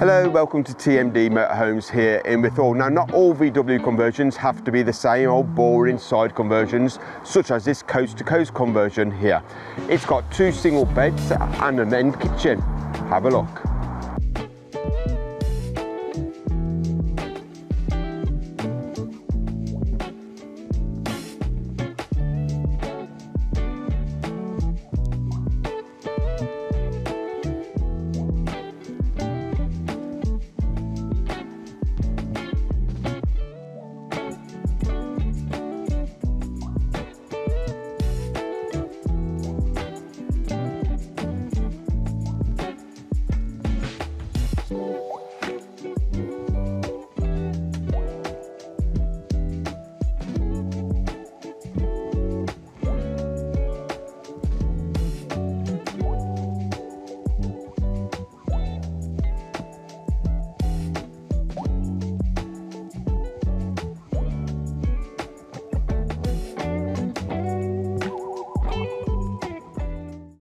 Hello, welcome to TMD Motorhomes here in Withall. Now, not all VW conversions have to be the same old boring side conversions, such as this coast to coast conversion here. It's got two single beds and an end kitchen. Have a look.